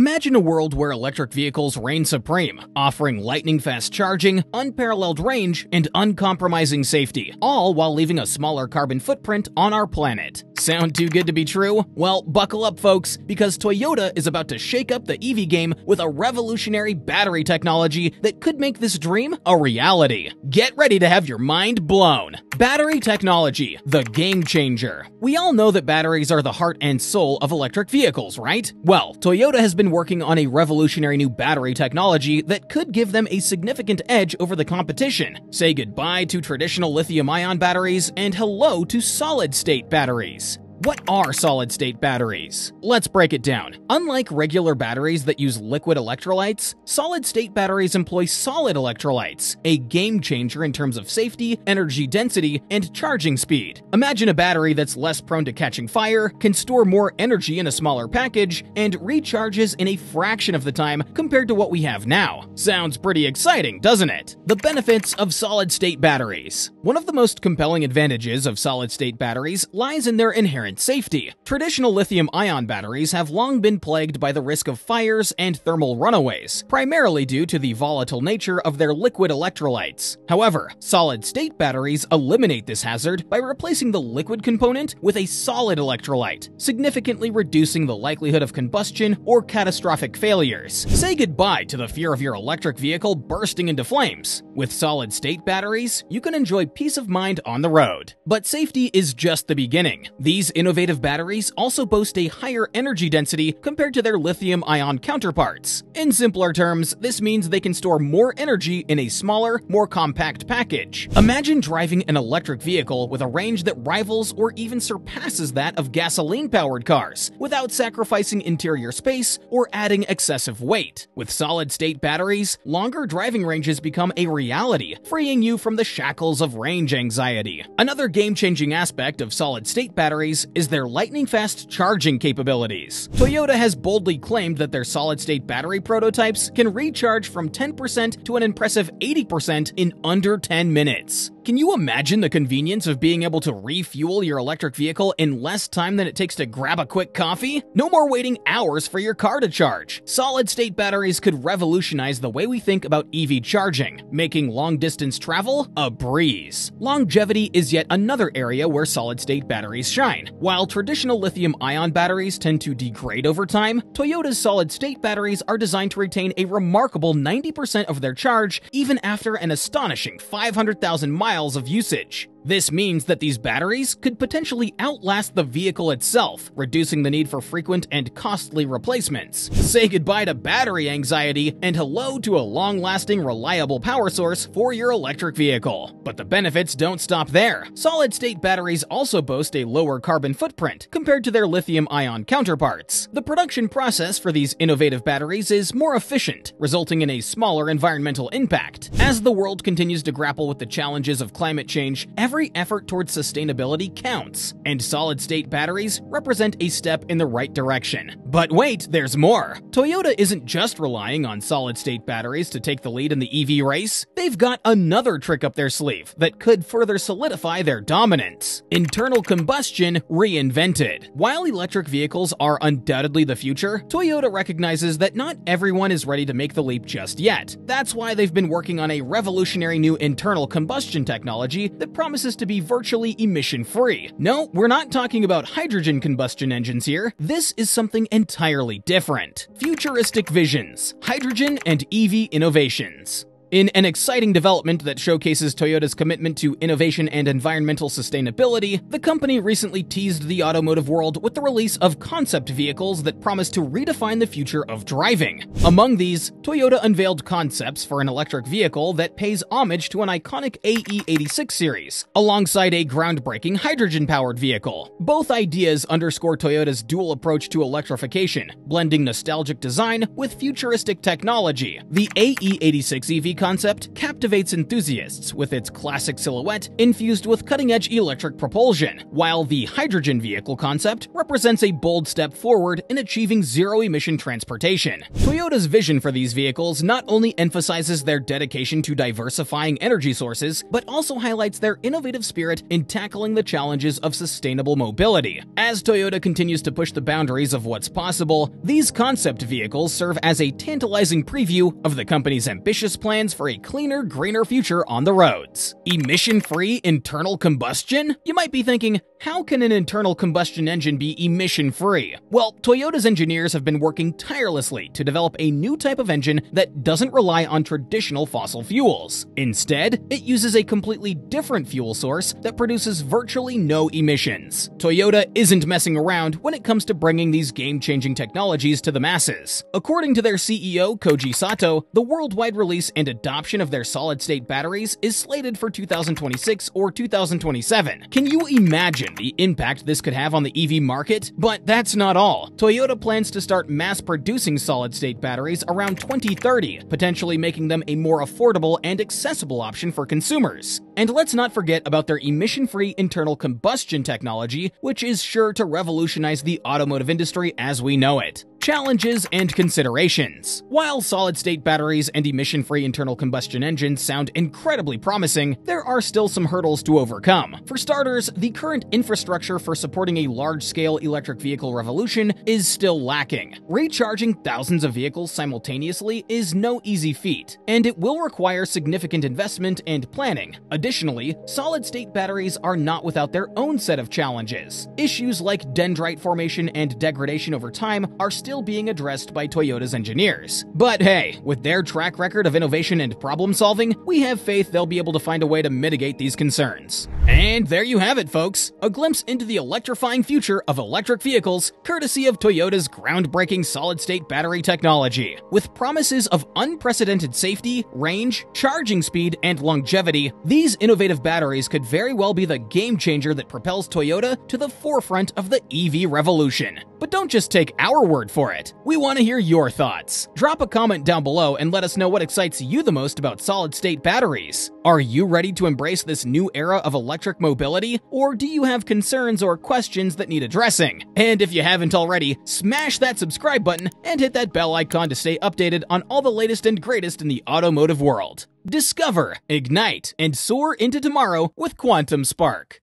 Imagine a world where electric vehicles reign supreme, offering lightning-fast charging, unparalleled range, and uncompromising safety, all while leaving a smaller carbon footprint on our planet. Sound too good to be true? Well, buckle up, folks, because Toyota is about to shake up the EV game with a revolutionary battery technology that could make this dream a reality. Get ready to have your mind blown. Battery technology, the game changer. We all know that batteries are the heart and soul of electric vehicles, right? Well, Toyota has been working on a revolutionary new battery technology that could give them a significant edge over the competition. Say goodbye to traditional lithium-ion batteries and hello to solid-state batteries. What are solid-state batteries? Let's break it down. Unlike regular batteries that use liquid electrolytes, solid-state batteries employ solid electrolytes, a game changer in terms of safety, energy density, and charging speed. Imagine a battery that's less prone to catching fire, can store more energy in a smaller package, and recharges in a fraction of the time compared to what we have now. Sounds pretty exciting, doesn't it? The benefits of solid-state batteries. One of the most compelling advantages of solid-state batteries lies in their inherent safety. Traditional lithium-ion batteries have long been plagued by the risk of fires and thermal runaways, primarily due to the volatile nature of their liquid electrolytes. However, solid-state batteries eliminate this hazard by replacing the liquid component with a solid electrolyte, significantly reducing the likelihood of combustion or catastrophic failures. Say goodbye to the fear of your electric vehicle bursting into flames. With solid-state batteries, you can enjoy peace of mind on the road. But safety is just the beginning. These innovative batteries also boast a higher energy density compared to their lithium-ion counterparts. In simpler terms, this means they can store more energy in a smaller, more compact package. Imagine driving an electric vehicle with a range that rivals or even surpasses that of gasoline-powered cars, without sacrificing interior space or adding excessive weight. With solid-state batteries, longer driving ranges become a reality, freeing you from the shackles of range anxiety. Another game-changing aspect of solid-state batteries is their lightning-fast charging capabilities. Toyota has boldly claimed that their solid-state battery prototypes can recharge from 10% to an impressive 80% in under 10 minutes. Can you imagine the convenience of being able to refuel your electric vehicle in less time than it takes to grab a quick coffee? No more waiting hours for your car to charge. Solid-state batteries could revolutionize the way we think about EV charging, making long-distance travel a breeze. Longevity is yet another area where solid-state batteries shine. While traditional lithium-ion batteries tend to degrade over time, Toyota's solid-state batteries are designed to retain a remarkable 90% of their charge even after an astonishing 500,000 miles of usage. This means that these batteries could potentially outlast the vehicle itself, reducing the need for frequent and costly replacements. Say goodbye to battery anxiety and hello to a long-lasting, reliable power source for your electric vehicle. But the benefits don't stop there. Solid-state batteries also boast a lower carbon footprint compared to their lithium-ion counterparts. The production process for these innovative batteries is more efficient, resulting in a smaller environmental impact. As the world continues to grapple with the challenges of climate change, every effort towards sustainability counts, and solid-state batteries represent a step in the right direction. But wait, there's more! Toyota isn't just relying on solid-state batteries to take the lead in the EV race. They've got another trick up their sleeve that could further solidify their dominance. Internal combustion reinvented. While electric vehicles are undoubtedly the future, Toyota recognizes that not everyone is ready to make the leap just yet. That's why they've been working on a revolutionary new internal combustion technology that promises to be virtually emission-free. No, we're not talking about hydrogen combustion engines here. This is something entirely different. Futuristic visions, hydrogen and EV innovations. In an exciting development that showcases Toyota's commitment to innovation and environmental sustainability, the company recently teased the automotive world with the release of concept vehicles that promise to redefine the future of driving. Among these, Toyota unveiled concepts for an electric vehicle that pays homage to an iconic AE86 series, alongside a groundbreaking hydrogen-powered vehicle. Both ideas underscore Toyota's dual approach to electrification, blending nostalgic design with futuristic technology. The AE86 EV concept captivates enthusiasts with its classic silhouette infused with cutting-edge electric propulsion, while the hydrogen vehicle concept represents a bold step forward in achieving zero-emission transportation. Toyota's vision for these vehicles not only emphasizes their dedication to diversifying energy sources, but also highlights their innovative spirit in tackling the challenges of sustainable mobility. As Toyota continues to push the boundaries of what's possible, these concept vehicles serve as a tantalizing preview of the company's ambitious plans for a cleaner, greener future on the roads. Emission-free internal combustion? You might be thinking, how can an internal combustion engine be emission-free? Well, Toyota's engineers have been working tirelessly to develop a new type of engine that doesn't rely on traditional fossil fuels. Instead, it uses a completely different fuel source that produces virtually no emissions. Toyota isn't messing around when it comes to bringing these game-changing technologies to the masses. According to their CEO, Koji Sato, the worldwide release and adoption of their solid-state batteries is slated for 2026 or 2027. Can you imagine the impact this could have on the EV market? But that's not all. Toyota plans to start mass-producing solid-state batteries around 2030, potentially making them a more affordable and accessible option for consumers. And let's not forget about their emission-free internal combustion technology, which is sure to revolutionize the automotive industry as we know it. Challenges and considerations. While solid-state batteries and emission-free internal combustion engines sound incredibly promising, there are still some hurdles to overcome. For starters, the current infrastructure for supporting a large-scale electric vehicle revolution is still lacking. Recharging thousands of vehicles simultaneously is no easy feat, and it will require significant investment and planning. Additionally, solid-state batteries are not without their own set of challenges. Issues like dendrite formation and degradation over time are still being addressed by Toyota's engineers. But hey, with their track record of innovation and problem-solving, we have faith they'll be able to find a way to mitigate these concerns. And there you have it, folks! A glimpse into the electrifying future of electric vehicles, courtesy of Toyota's groundbreaking solid-state battery technology. With promises of unprecedented safety, range, charging speed, and longevity, these innovative batteries could very well be the game-changer that propels Toyota to the forefront of the EV revolution. But don't just take our word for it. We want to hear your thoughts. Drop a comment down below and let us know what excites you the most about solid-state batteries. Are you ready to embrace this new era of electric mobility, or do you have concerns or questions that need addressing? And if you haven't already, smash that subscribe button and hit that bell icon to stay updated on all the latest and greatest in the automotive world. Discover, ignite, and soar into tomorrow with Quantum Spark.